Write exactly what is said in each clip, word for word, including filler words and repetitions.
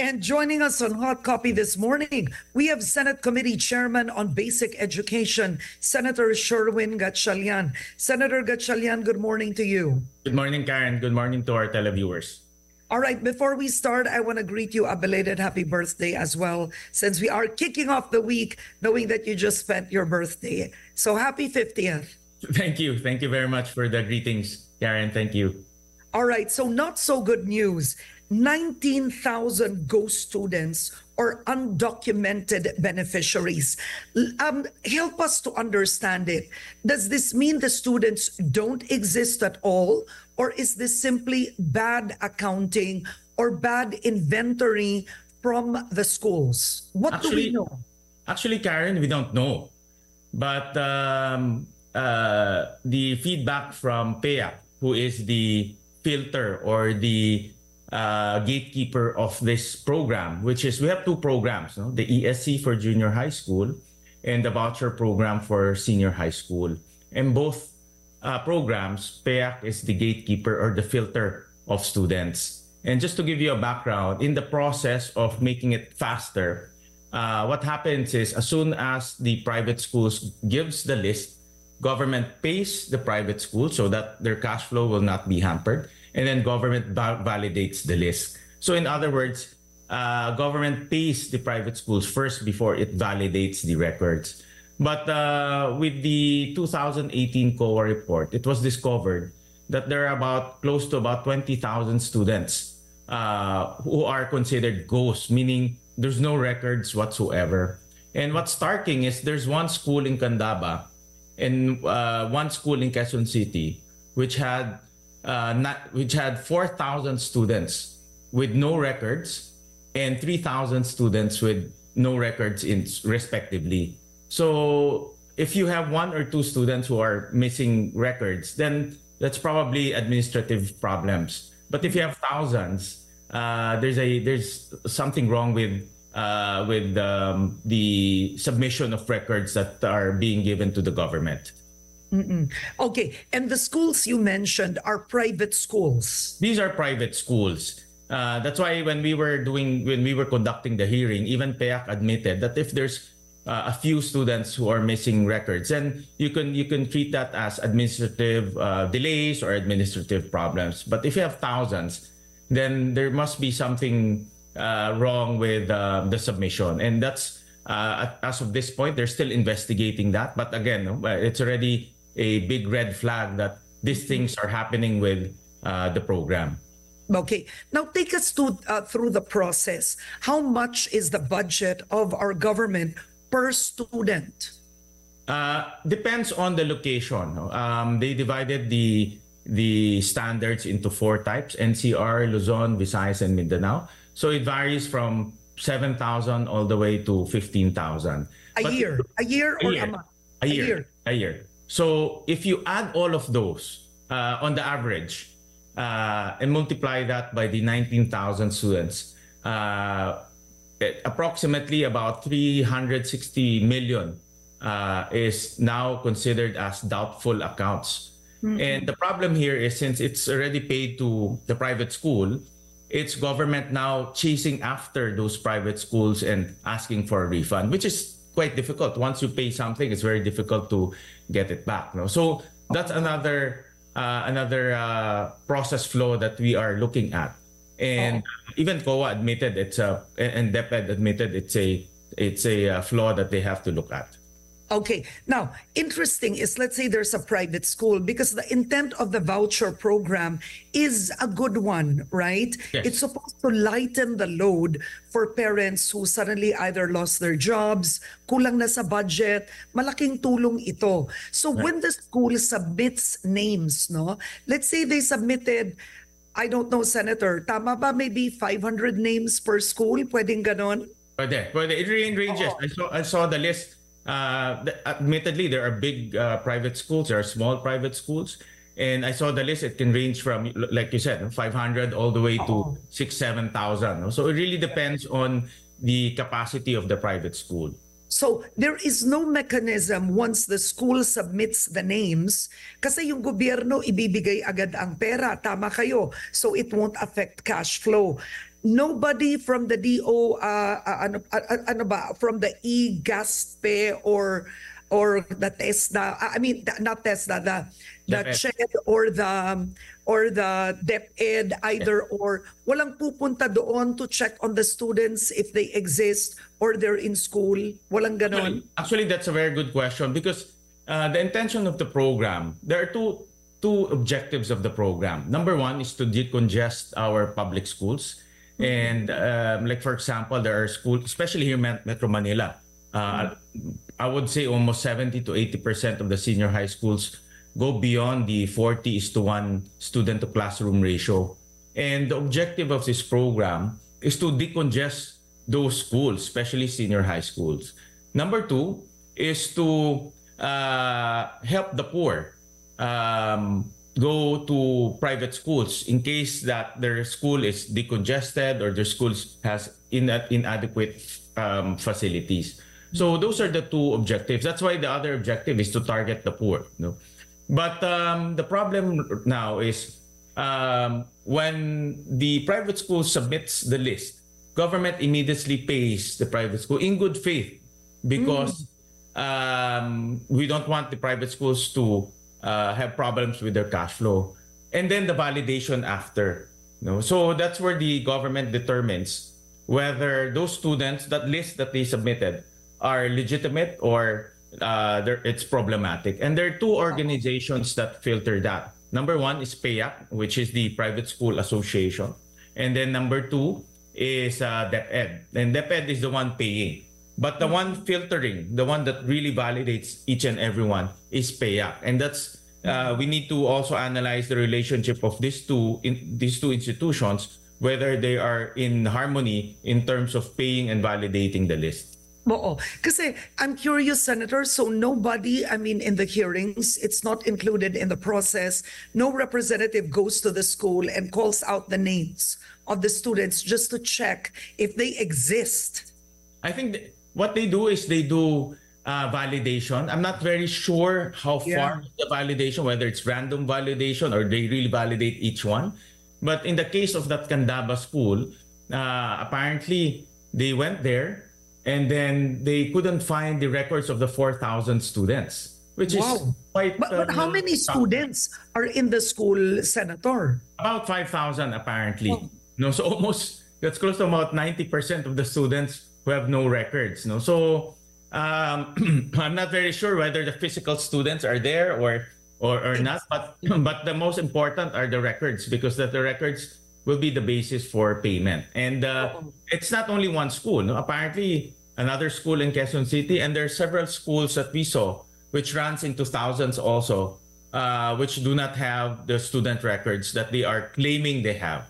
And joining us on Hot Copy this morning, we have Senate Committee Chairman on Basic Education, Senator Sherwin Gatchalian. Senator Gatchalian, good morning to you. Good morning, Karen. Good morning to our televiewers. All right, before we start, I want to greet you a belated happy birthday as well, since we are kicking off the week knowing that you just spent your birthday. So happy fiftieth. Thank you. Thank you very much for the greetings, Karen. Thank you. All right, so not so good news. nineteen thousand ghost students or undocumented beneficiaries. Um, help us to understand it. Does this mean the students don't exist at all, or is this simply bad accounting or bad inventory from the schools? What actually, do we know? Actually, Karen, we don't know. But um, uh, the feedback from P E A C, who is the filter or the Uh, gatekeeper of this program, which is we have two programs, no? The E S C for junior high school and the voucher program for senior high school. And both uh, programs, P E A C is the gatekeeper or the filter of students. And just to give you a background, in the process of making it faster, uh, what happens is as soon as the private schools gives the list, government pays the private school so that their cash flow will not be hampered. And then government validates the list. So in other words, uh, government pays the private schools first before it validates the records. But uh, with the two thousand eighteen C O A report, it was discovered that there are about close to about twenty thousand students uh, who are considered ghosts, meaning there's no records whatsoever. And what's starting is there's one school in Candaba and uh, one school in Quezon City which had Uh, not, which had four thousand students with no records and three thousand students with no records in, respectively. So if you have one or two students who are missing records, then that's probably administrative problems. But if you have thousands, uh, there's, a, there's something wrong with, uh, with um, the submission of records that are being given to the government. Mm-mm. Okay, and the schools you mentioned are private schools. These are private schools. Uh, that's why when we were doing, when we were conducting the hearing, even P E A C admitted that if there's uh, a few students who are missing records, then you can you can treat that as administrative uh, delays or administrative problems. But if you have thousands, then there must be something uh, wrong with uh, the submission, and that's uh, as of this point they're still investigating that. But again, it's already a big red flag that these things are happening with uh, the program. Okay. Now take us to, uh, through the process. How much is the budget of our government per student? Uh, depends on the location. Um, they divided the, the standards into four types: N C R, Luzon, Visayas, and Mindanao. So it varies from seven thousand all the way to fifteen thousand. A but year? A year or a, year, a month? A year. A year. A year. So if you add all of those uh, on the average uh, and multiply that by the nineteen thousand students, uh, approximately about three hundred sixty million uh, is now considered as doubtful accounts. Mm-hmm. And the problem here is since it's already paid to the private school, it's government now chasing after those private schools and asking for a refund, which is quite difficult. Once you pay something, it's very difficult to get it back. No? So that's another uh, another uh, process flow that we are looking at. And oh. even C O A admitted it's a, and DepEd admitted it's a it's a flaw that they have to look at. Okay. Now, interesting is, let's say there's a private school, because the intent of the voucher program is a good one, right? Yes. It's supposed to lighten the load for parents who suddenly either lost their jobs, kulang na sa budget, malaking tulong ito. So right. when the school submits names, no, let's say they submitted, I don't know, Senator, tama ba maybe five hundred names per school? Pwedeng ganon? Pwede. Pwede. It ranges. I saw, I saw the list. Uh, admittedly, there are big uh, private schools, there are small private schools, and I saw the list. It can range from, like you said, five hundred all the way to six, seven thousand. So it really depends on the capacity of the private school. So there is no mechanism once the school submits the names, kasi yung gobyerno ibibigay agad ang pera, tama kayo, so it won't affect cash flow. nobody from the D O, uh, ano, ano ba, from the E G A S P E or or the TESDA, I mean not TESDA, the the CHED or the or the DepEd, either or, walang pupunta doon to check on the students if they exist or they're in school, walang ganon. Actually, actually that's a very good question, because uh, the intention of the program, there are two two objectives of the program. Number one is to decongest our public schools, and um, like for example, there are schools, especially here in Metro Manila, uh, I would say almost seventy to eighty percent of the senior high schools go beyond the forty is to one student to classroom ratio. And the objective of this program is to decongest those schools, especially senior high schools. Number two is to uh, help the poor um, go to private schools in case that their school is decongested or their school has in inadequate um, facilities. So those are the two objectives. That's why the other objective is to target the poor. No? But um, the problem now is um, when the private school submits the list, government immediately pays the private school in good faith, because mm. um, we don't want the private schools to uh, have problems with their cash flow. And then the validation after. No? So that's where the government determines whether those students, that list that they submitted, are legitimate or uh, it's problematic. And there are two organizations that filter that. Number one is PAYAK, which is the Private School Association. And then number two is uh, DepEd. And DepEd is the one paying. But the one filtering, the one that really validates each and everyone, is PAYAK. And that's uh, we need to also analyze the relationship of these two, in, these two institutions, whether they are in harmony in terms of paying and validating the list. Oo. Kasi I'm curious, Senator, so nobody, I mean, in the hearings, it's not included in the process. No representative goes to the school and calls out the names of the students just to check if they exist. I think th what they do is they do uh, validation. I'm not very sure how yeah. far the validation, whether it's random validation or they really validate each one. But in the case of that Candaba school, uh, apparently they went there, and then they couldn't find the records of the four thousand students, which wow. is quite... But, but uh, how many students are in the school, Senator? About five thousand, apparently. Oh. No, so almost, that's close to about ninety percent of the students who have no records. No, so um, I'm not very sure whether the physical students are there or or, or not, but, but the most important are the records, because that the records will be the basis for payment. And uh, it's not only one school. No? Apparently, another school in Quezon City, and there are several schools that we saw, which runs into thousands also, uh, which do not have the student records that they are claiming they have.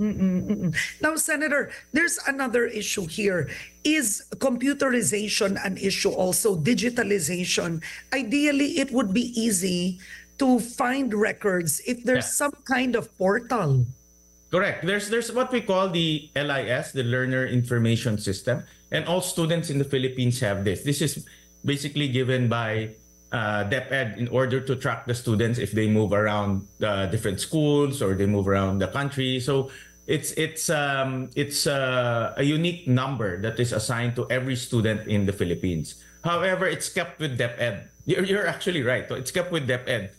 Mm-mm, mm-mm. Now, Senator, there's another issue here. Is computerization an issue also, digitalization? Ideally, it would be easy to find records if there's yeah. some kind of portal. Correct. There's there's what we call the L I S, the Learner Information System, and all students in the Philippines have this. This is basically given by uh, DepEd in order to track the students if they move around uh, different schools or they move around the country. So it's it's um, it's uh, a unique number that is assigned to every student in the Philippines. However, it's kept with DepEd. You're, you're actually right. It's kept with DepEd.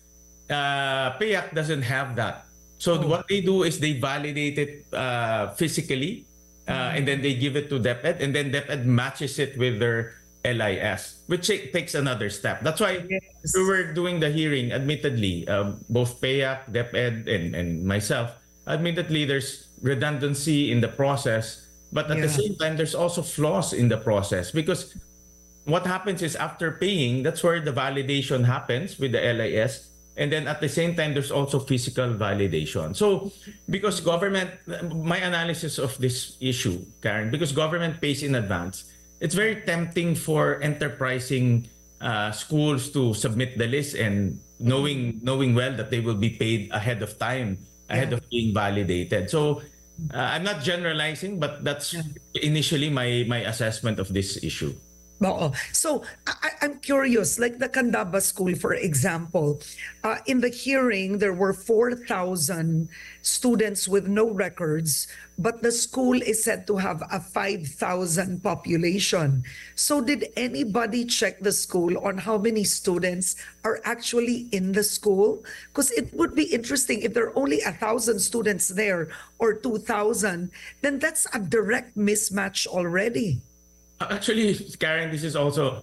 Uh, PAYAK doesn't have that. So what they do is they validate it uh, physically, uh, and then they give it to DepEd, and then DepEd matches it with their L I S, which takes another step. That's why yes. we were doing the hearing, admittedly, um, both PAYAK, DepEd, and, and myself. Admittedly, there's redundancy in the process, but at yeah. the same time, there's also flaws in the process, because what happens is after paying, that's where the validation happens with the L I S. And then at the same time, there's also physical validation. So because government, my analysis of this issue, Karen, because government pays in advance, it's very tempting for enterprising uh, schools to submit the list, and knowing knowing well that they will be paid ahead of time, ahead yeah. of being validated. So uh, I'm not generalizing, but that's initially my, my assessment of this issue. Oo. So I, I'm curious, like the Candaba School, for example, uh, in the hearing, there were four thousand students with no records, but the school is said to have a five thousand population. So did anybody check the school on how many students are actually in the school? Because it would be interesting if there are only one thousand students there or two thousand, then that's a direct mismatch already. Actually, Karen, this is also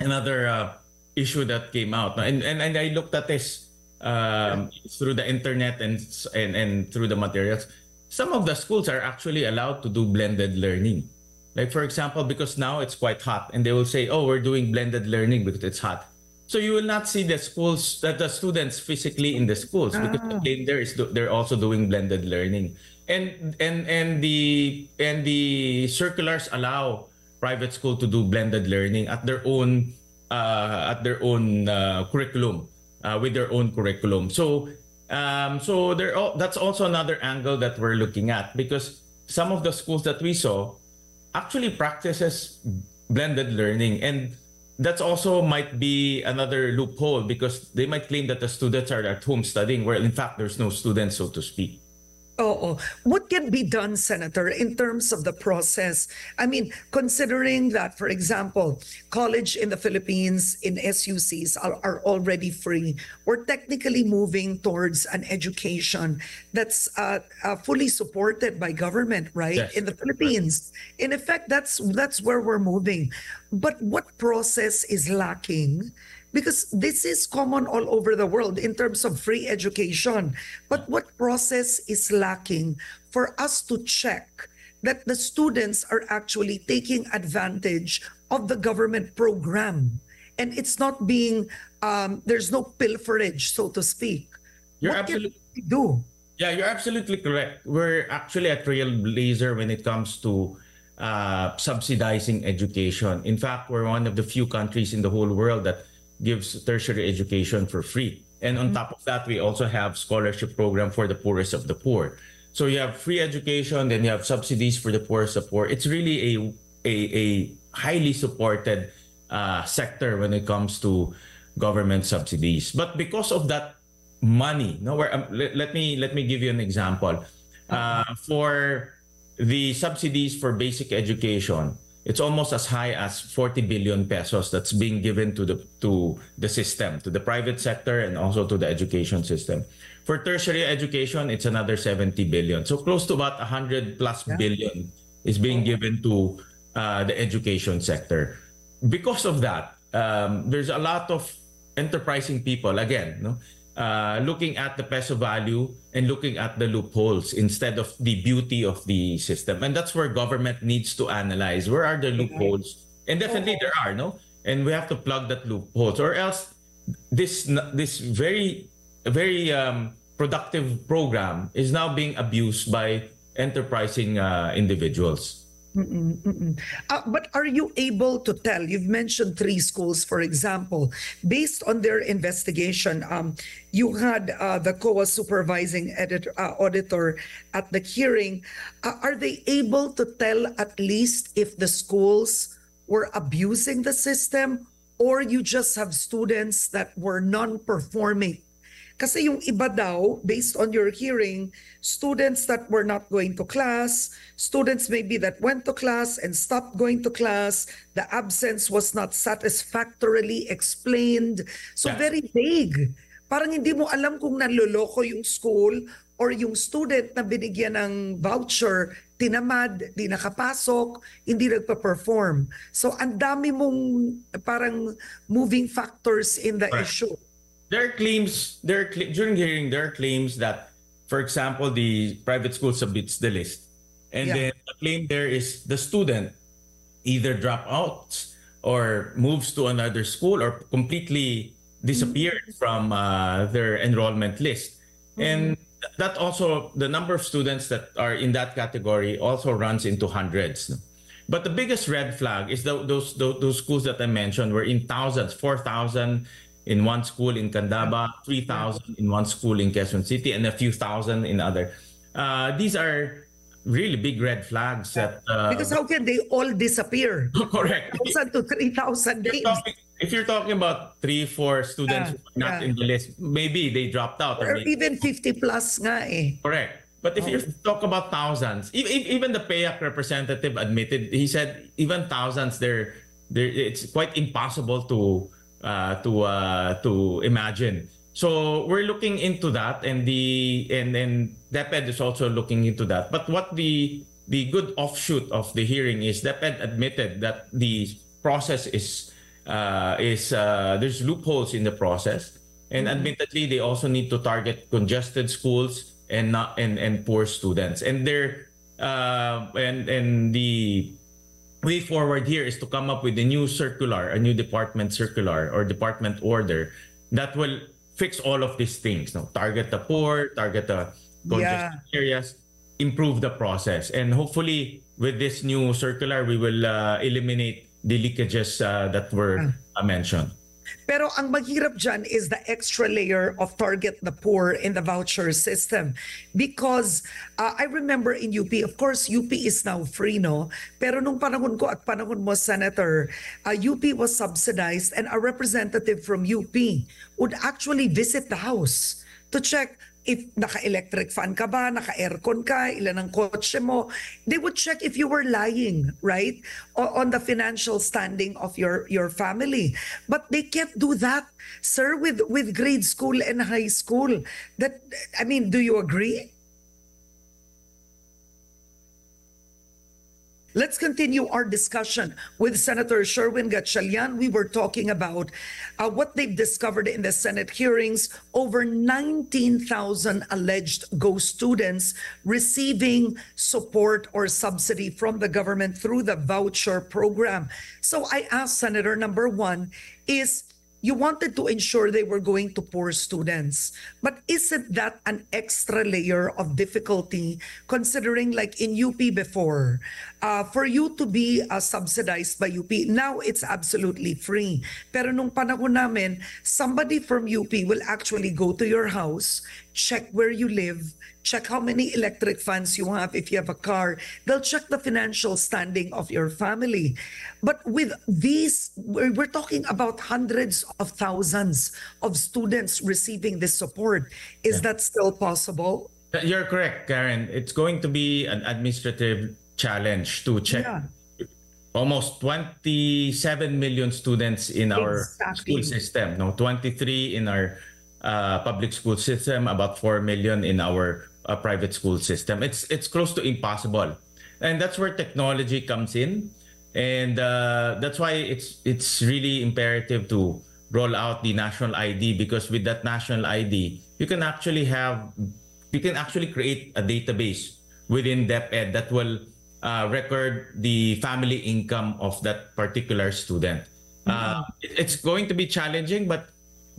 another uh, issue that came out, and and, and I looked at this um, yeah. through the internet and, and and through the materials. Some of the schools are actually allowed to do blended learning, like for example, because now it's quite hot, and they will say, "Oh, we're doing blended learning because it's hot." So you will not see the schools that the students physically in the schools because ah. the there is they're also doing blended learning. And and and the and the circulars allow private school to do blended learning at their own uh, at their own uh, curriculum uh, with their own curriculum. So um, so there all, that's also another angle that we're looking at, because some of the schools that we saw actually practices blended learning, and that's also might be another loophole because they might claim that the students are at home studying, where in fact there's no students, so to speak. Oh, what can be done, Senator, in terms of the process? I mean, considering that, for example, college in the Philippines in S U Cs are, are already free, we're technically moving towards an education that's uh, uh, fully supported by government, right? Yes. In the Philippines, in effect, that's that's where we're moving. But what process is lacking? Because this is common all over the world in terms of free education. But what process is lacking for us to check that the students are actually taking advantage of the government program? And it's not being, um, there's no pilferage, so to speak. You're what can we do? Yeah, you're absolutely correct. We're actually a trailblazer when it comes to uh, subsidizing education. In fact, we're one of the few countries in the whole world that gives tertiary education for free, and on mm-hmm. top of that we also have scholarship program for the poorest of the poor. So you have free education, then you have subsidies for the poorest of the poor. It's really a a, a highly supported uh, sector when it comes to government subsidies. But because of that money, no, where, um, let, let me let me give you an example. Uh, okay. For the subsidies for basic education, it's almost as high as forty billion pesos that's being given to the to the system, to the private sector, and also to the education system. For tertiary education, it's another seventy billion. So close to about one hundred plus yeah. billion is being given to uh, the education sector. Because of that, um, there's a lot of enterprising people, again, no, uh, looking at the peso value and looking at the loopholes instead of the beauty of the system. And that's where government needs to analyze. Where are the loopholes? And definitely there are, no? And we have to plug that loopholes, or else this this very, very um, productive program is now being abused by enterprising uh, individuals. Mm-mm, mm-mm. Uh, but are you able to tell? You've mentioned three schools, for example. Based on their investigation, um, you had uh, the C O A supervising editor, uh, auditor at the hearing. Uh, are they able to tell at least if the schools were abusing the system, or you just have students that were non-performing? Kasi yung iba daw, based on your hearing, students that were not going to class, students maybe that went to class and stopped going to class, the absence was not satisfactorily explained. So yeah. very vague. Parang hindi mo alam kung nanloloko yung school or yung student na binigyan ng voucher, tinamad, di nakapasok, hindi nagpa-perform. So ang dami mong parang moving factors in the right. issue. There are claims, there are, during hearing, there are claims that, for example, the private school submits the list. And yeah. then the claim there is the student either drop out or moves to another school or completely disappeared mm-hmm. from uh, their enrollment list. Mm-hmm. And that also, the number of students that are in that category also runs into hundreds. But the biggest red flag is the, those, those, those schools that I mentioned were in thousands, four thousand, in one school in Candaba, three thousand in one school in Quezon City, and a few thousand in other. Uh, these are really big red flags that uh, because how can they all disappear? Correct. one thousand to three thousand names. If you're talking about three, four students uh, who are not uh, in the list, maybe they dropped out. Or, or even fifty plus nga eh. Correct. But if oh. you talk about thousands, even the PAYAK representative admitted, he said even thousands, they're, they're, it's quite impossible to, uh, to, uh, to imagine. So we're looking into that, and the and and DepEd is also looking into that. But what the the good offshoot of the hearing is DepEd admitted that the process is uh, is uh, there's loopholes in the process, and mm-hmm. admittedly they also need to target congested schools and not and and poor students. And they're uh, and and the way forward here is to come up with a new circular, a new department circular or department order that will fix all of these things. No, target the poor, target the congested yeah. areas, improve the process, and hopefully with this new circular, we will uh, eliminate the leakages uh, that were uh, mentioned. Pero ang maghirap dyan is the extra layer of target the poor in the voucher system. Because uh, I remember in U P, of course, U P is now free, no? Pero nung panahon ko at panahon mo, Senator, uh, U P was subsidized, and a representative from U P would actually visit the house to check if naka-electric fan ka ba, naka-aircon ka, ilan ang kotse mo. They would check if you were lying, right? O on the financial standing of your, your family. But they can't do that, sir, with, with grade school and high school. That, I mean, do you agree? Let's continue our discussion with Senator Sherwin Gatchalian. We were talking about uh, what they've discovered in the Senate hearings, over nineteen thousand alleged ghost students receiving support or subsidy from the government through the voucher program. So I asked, Senator, number one is, you wanted to ensure they were going to poor students. But isn't that an extra layer of difficulty, considering like in U P before, uh, for you to be uh, subsidized by U P, now it's absolutely free. Pero nung panahon namin, somebody from U P will actually go to your house, check where you live, check how many electric fans you have if you have a car. They'll check the financial standing of your family. But with these, we're talking about hundreds of thousands of students receiving this support. Is yeah. that still possible? You're correct, Karen. It's going to be an administrative challenge to check yeah. almost twenty-seven million students in our exactly. school system. No, twenty-three in our uh, public school system, about four million in our uh, private school system. It's, it's close to impossible. And that's where technology comes in. And uh, that's why it's it's really imperative to roll out the national I D, because with that national I D, you can actually have you can actually create a database within DepEd that will uh, record the family income of that particular student. Mm-hmm. uh, it, it's going to be challenging, but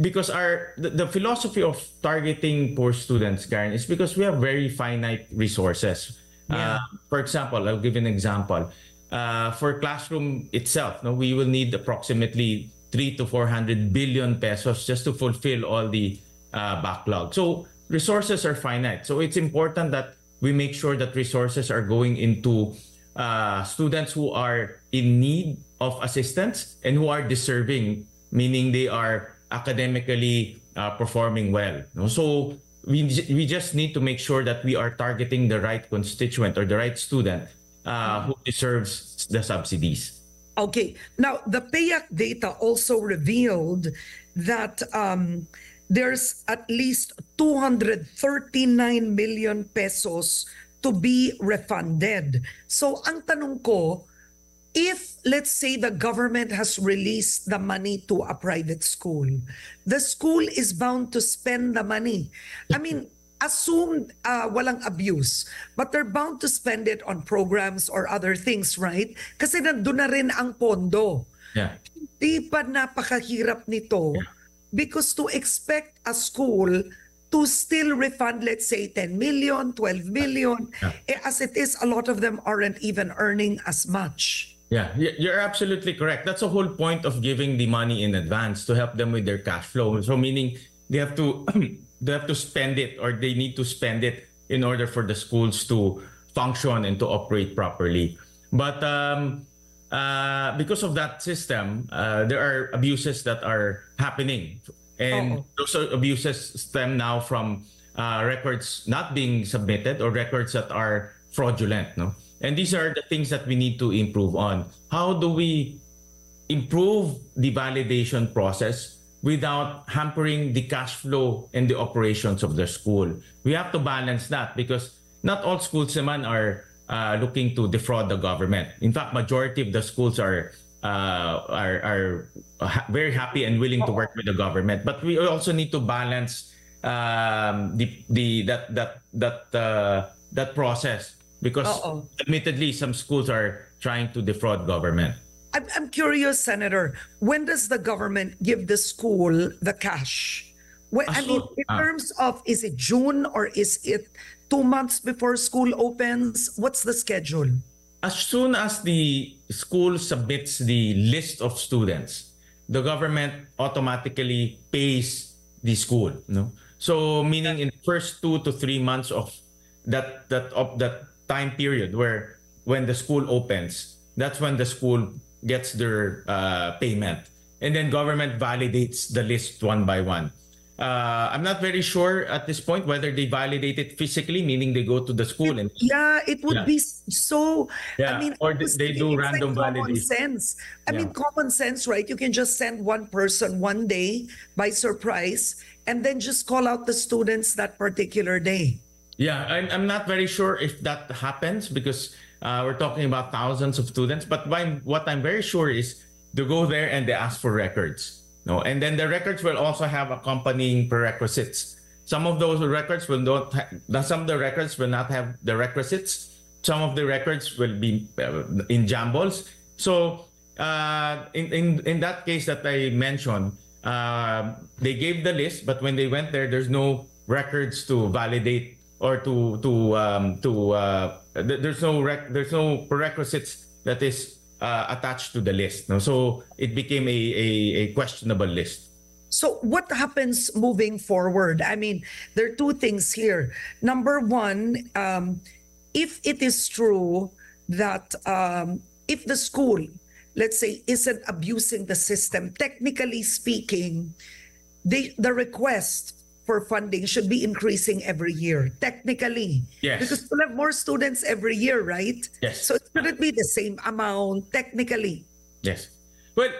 because our the, the philosophy of targeting poor students, Karen, is because we have very finite resources. Yeah. Uh, for example, I'll give an example. Uh, for classroom itself, no, we will need approximately three to four hundred billion pesos just to fulfill all the uh, backlog. So resources are finite. So it's important that we make sure that resources are going into uh, students who are in need of assistance and who are deserving, meaning they are academically uh, performing well. No? So we we just need to make sure that we are targeting the right constituent or the right student Uh, who deserves the subsidies. Okay. Now, the PAYAK data also revealed that um, there's at least two hundred thirty-nine million pesos to be refunded. So, ang tanong ko, if, let's say, the government has released the money to a private school, the school is bound to spend the money. I mean, assume uh, walang abuse, but they're bound to spend it on programs or other things, right? Kasi nandun na rin ang pondo. Yeah. Hindi pa napakahirap nito yeah. because to expect a school to still refund, let's say, ten million, twelve million, yeah. as it is, a lot of them aren't even earning as much. Yeah, you're absolutely correct. That's the whole point of giving the money in advance, to help them with their cash flow. So meaning they have to... they have to spend it, or they need to spend it in order for the schools to function and to operate properly. But um, uh, because of that system, uh, there are abuses that are happening. And Uh-oh. those abuses stem now from uh, records not being submitted or records that are fraudulent. No? And these are the things that we need to improve on. How do we improve the validation process without hampering the cash flow and the operations of the school? We have to balance that because not all schools naman are uh, looking to defraud the government. In fact, majority of the schools are Uh, are, are very happy and willing to work with the government, but we also need to balance um, the the that that that uh, that process because Uh-oh. admittedly some schools are trying to defraud government. I'm, I'm curious, Senator, when does the government give the school the cash? When, ah, I mean, so, in ah. terms of, is it June or is it two months before school opens? What's the schedule? As soon as the school submits the list of students, the government automatically pays the school. No, so meaning in the first two to three months of that that of that time period where when the school opens, that's when the school gets their uh, payment, and then government validates the list one by one. Uh, I'm not very sure at this point whether they validate it physically, meaning they go to the school and yeah, it would yeah. be so. Yeah. I mean, or they, they do random like validation. Common sense. I yeah. mean, common sense, right? You can just send one person one day by surprise, and then just call out the students that particular day. Yeah, I'm, I'm not very sure if that happens because uh, we're talking about thousands of students. But why, what I'm very sure is they go there and they ask for records. No, and then the records will also have accompanying prerequisites. Some of those records will not. Some of the records will not have the requisites. Some of the records will be in jumbles. So, uh, in in in that case that I mentioned, uh, they gave the list, but when they went there, there's no records to validate or to to um, to. Uh, there's no rec there's no prerequisites that is Uh, attached to the list. No? So it became a, a, a questionable list. So what happens moving forward? I mean, there are two things here. Number one, um, if it is true that um, if the school, let's say, isn't abusing the system, technically speaking, the, the request for funding should be increasing every year, technically. Yes. Because we'll have more students every year, right? Yes. So it shouldn't be the same amount, technically. Yes. Well,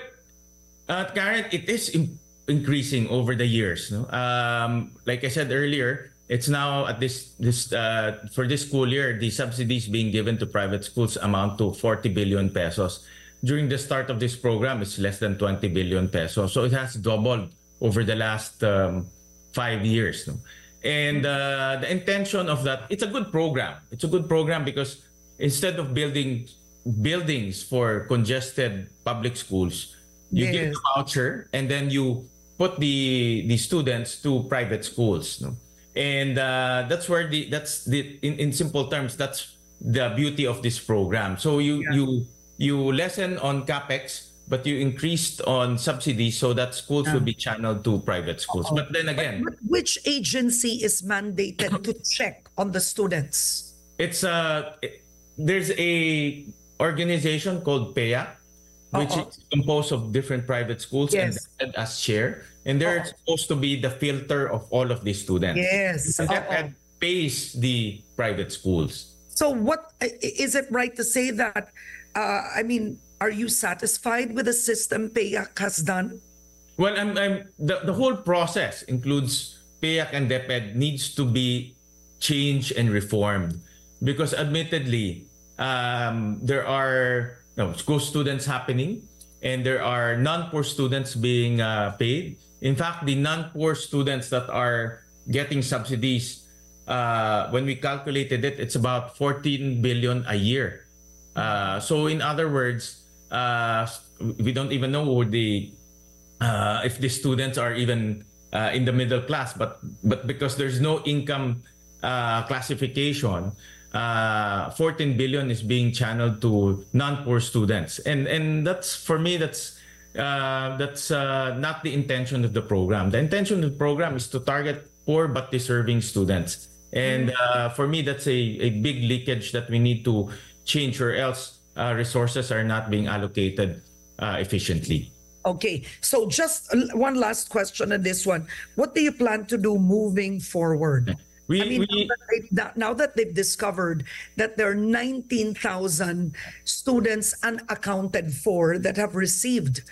uh, Karen, it is in increasing over the years. No? Um, like I said earlier, it's now at this, this uh, for this school year, the subsidies being given to private schools amount to forty billion pesos. During the start of this program, it's less than twenty billion pesos. So it has doubled over the last um, five years. No? And uh, the intention of that, it's a good program. It's a good program because instead of building buildings for congested public schools, you yes. give the voucher and then you put the the students to private schools. No? And uh, that's where the, that's the, in, in simple terms, that's the beauty of this program. So you, yeah. you, you lessen on CapEx, but you increased on subsidies so that schools um, will be channeled to private schools. Uh-oh. But then again... But, but which agency is mandated to check on the students? It's a... It, there's a organization called P E A C, which Uh-oh. is composed of different private schools yes. and DepEd as chair. And they're Uh-oh. supposed to be the filter of all of these students. Yes. And DepEd pays the private schools. So what... Is it right to say that, uh, I mean... Are you satisfied with the system P A Y A K has done? Well, I'm, I'm, the, the whole process includes P A Y A K and DepEd needs to be changed and reformed because admittedly, um, there are no, school students happening and there are non-poor students being uh, paid. In fact, the non-poor students that are getting subsidies, uh, when we calculated it, it's about fourteen billion a year. Uh, so in other words, Uh, we don't even know who the, uh, if the students are even uh, in the middle class, but but because there's no income uh, classification, uh, fourteen billion is being channeled to non-poor students, and and that's for me that's uh, that's uh, not the intention of the program. The intention of the program is to target poor but deserving students, And uh, for me, that's a, a big leakage that we need to change, or else uh, resources are not being allocated uh, efficiently. Okay, so just one last question on this one. What do you plan to do moving forward? We, I mean, we, now, that they've, now that they've discovered that there are nineteen thousand students unaccounted for that have received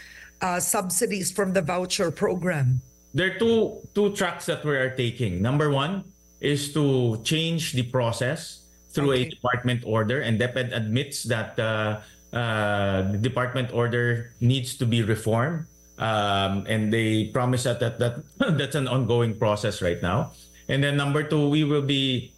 uh, subsidies from the voucher program. There are two, two tracks that we are taking. Number one is to change the process through okay. a department order, and DepEd admits that uh, uh, the department order needs to be reformed, um, and they promise that, that, that that's an ongoing process right now. And then number two, we will be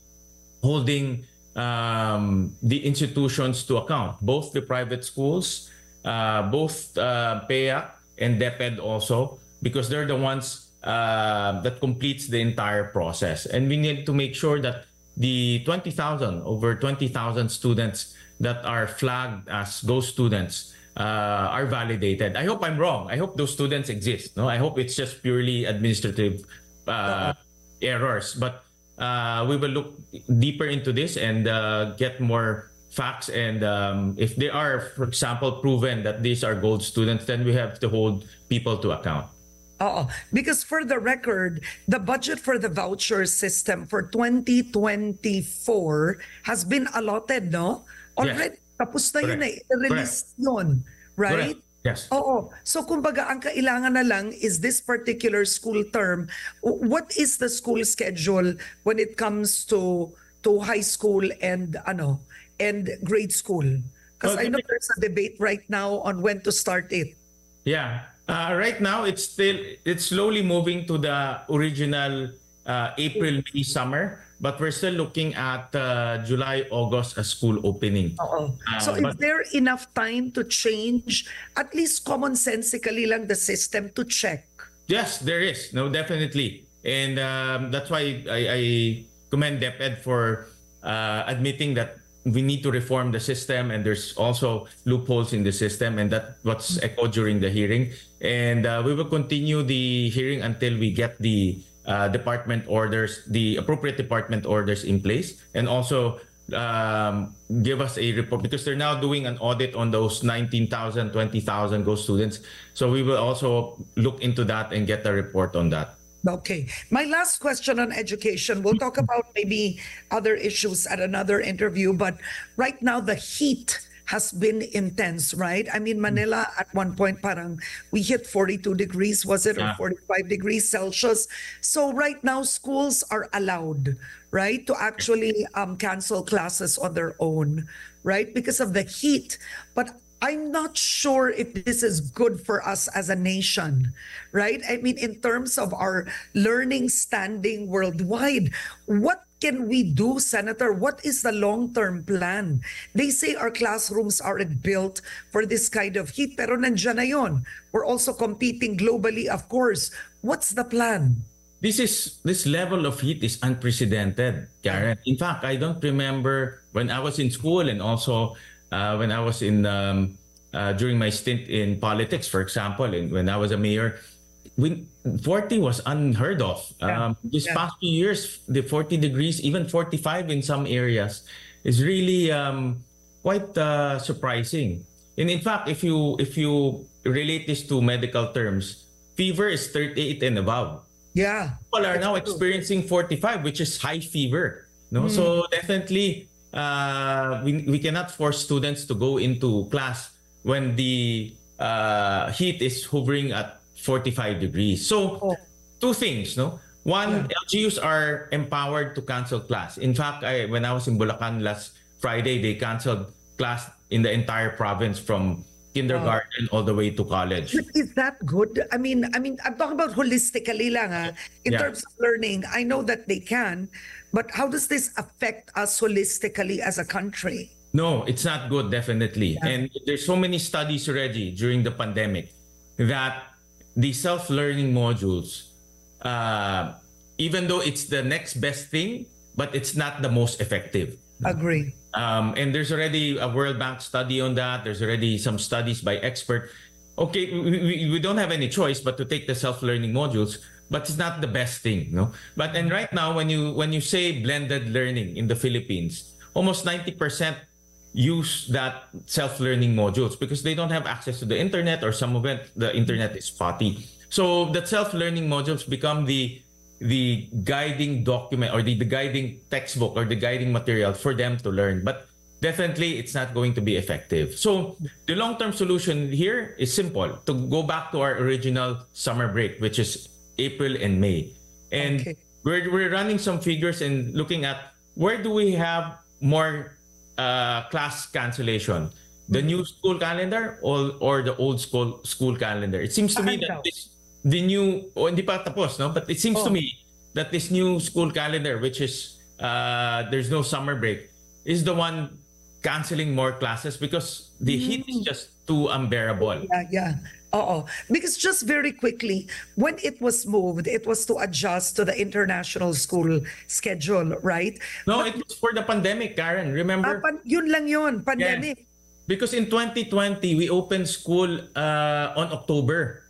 holding um, the institutions to account, both the private schools, uh, both uh, PAYAK and DepEd also, because they're the ones uh, that completes the entire process. And we need to make sure that the twenty thousand, over twenty thousand students that are flagged as ghost students uh, are validated. I hope I'm wrong. I hope those students exist. No, I hope it's just purely administrative uh, errors, but uh, we will look deeper into this and uh, get more facts, and um, if they are, for example, proven that these are gold students, then we have to hold people to account. Uh-oh. Because for the record, the budget for the voucher system for twenty twenty-four has been allotted, no? Already, yes. Tapos na yun eh, release yun, right? Correct. Yes. Oo. So kumbaga ang kailangan na lang is this particular school term. What is the school schedule when it comes to to high school and ano and grade school? Because okay. I know there's a debate right now on when to start it. Yeah. Uh, right now it's still it's slowly moving to the original uh, April, May, summer, but we're still looking at uh, July, August as school opening. Uh-oh. Uh, so is there enough time to change, at least commonsensically lang, the system to check? Yes, there is. No, definitely. And um, that's why I, I commend DepEd for uh, admitting that we need to reform the system, and there's also loopholes in the system, and that's what's echoed during the hearing. And uh, we will continue the hearing until we get the Uh, department orders, the appropriate department orders in place, and also um, give us a report, because they're now doing an audit on those nineteen thousand, twenty thousand ghost students. So we will also look into that and get a report on that. Okay. My last question on education, we'll talk about maybe other issues at another interview, but right now the heat has been intense, right? I mean, Manila at one point, parang we hit forty-two degrees, was it, yeah. or forty-five degrees Celsius? So right now, schools are allowed, right, to actually um, cancel classes on their own, right, because of the heat. But I'm not sure if this is good for us as a nation, right? I mean, in terms of our learning standing worldwide, what can we do, Senator? What is the long-term plan? They say our classrooms aren't built for this kind of heat, pero nandiyan na yun. We're also competing globally, of course. What's the plan? This is this level of heat is unprecedented, Karen. In fact, I don't remember when I was in school, and also uh, when I was in um, uh, during my stint in politics, for example, and when I was a mayor. When forty was unheard of. Yeah. Um, this yeah. past few years, the forty degrees, even forty-five in some areas, is really um, quite uh, surprising. And in fact, if you if you relate this to medical terms, fever is thirty-eight and above. Yeah, people are now experiencing forty-five, which is high fever. No, mm. so definitely uh, we we cannot force students to go into class when the uh, heat is hovering at forty-five degrees. So oh. two things, no? One, yeah. L G Us are empowered to cancel class. In fact, I, when I was in Bulacan last Friday, they canceled class in the entire province from kindergarten oh. all the way to college. But is that good? I mean, I mean, I'm talking about holistically lang, ha? In yeah. terms of learning. I know that they can, but how does this affect us holistically as a country? No, it's not good, definitely. Yeah. And there's so many studies already during the pandemic that the self-learning modules, uh, even though it's the next best thing, but it's not the most effective. Agree. Um, and there's already a World Bank study on that. There's already some studies by experts. Okay, we, we don't have any choice but to take the self-learning modules, but it's not the best thing, no? But and right now, when you when you say blended learning in the Philippines, almost ninety percent use that self-learning modules because they don't have access to the internet, or some of it, the internet is spotty. So the self-learning modules become the the guiding document, or the, the guiding textbook, or the guiding material for them to learn. But definitely, it's not going to be effective. So the long-term solution here is simple: to go back to our original summer break, which is April and May. And okay. we're, we're running some figures and looking at where do we have more uh, class cancellation, the new school calendar or, or the old school school calendar. It seems to me that this, the new, oh, hindi pa tapos, no? But it seems oh. to me that this new school calendar, which is uh, there's no summer break, is the one canceling more classes because the heat is just too unbearable. Yeah, yeah. Uh-oh. Because just very quickly, when it was moved, it was to adjust to the international school schedule, right? No, but it was for the pandemic, Karen. Remember? Ah, pan yun lang yun, pandemic. Yeah. Because in twenty twenty, we opened school uh, on October.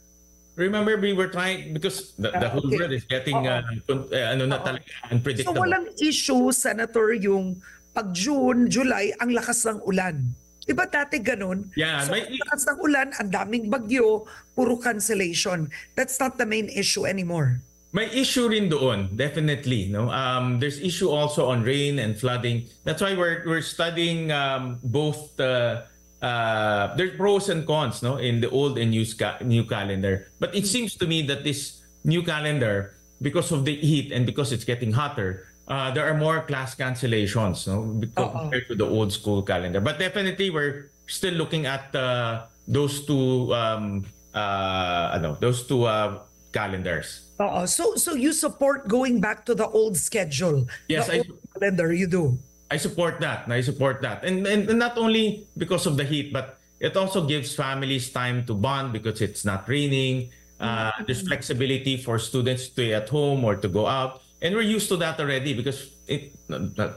Remember, we were trying, because the, the whole okay. world is getting uh, ano na talaga, unpredictable. So walang issue, Senator, yung pag June, July, ang lakas ng ulan. Diba dati ganun? Yeah, so, may... ang lakas ng ulan, ang daming bagyo, puro cancellation. That's not the main issue anymore. May issue rin doon, definitely. No? Um, there's issue also on rain and flooding. That's why we're, we're studying um, both, uh, uh, there's pros and cons, no, in the old and new, ca new calendar. But it seems to me that this new calendar, because of the heat and because it's getting hotter, Uh, there are more class cancellations, no, compared to the old school calendar. But definitely, we're still looking at uh, those two, um, uh, ano, those two uh, calendars. Uh-oh. So, so you support going back to the old schedule? Yes, the I old calendar. You do. I support that. I support that, and, and and not only because of the heat, but it also gives families time to bond because it's not raining. Uh, mm-hmm. There's flexibility for students to stay at home or to go out. And we're used to that already because it,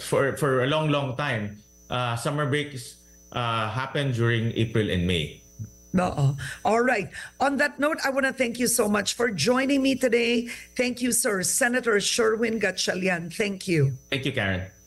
for, for a long, long time, uh, summer breaks uh, happen during April and May. Uh-oh. All right. On that note, I want to thank you so much for joining me today. Thank you, sir. Senator Sherwin Gatchalian. Thank you. Thank you, Karen.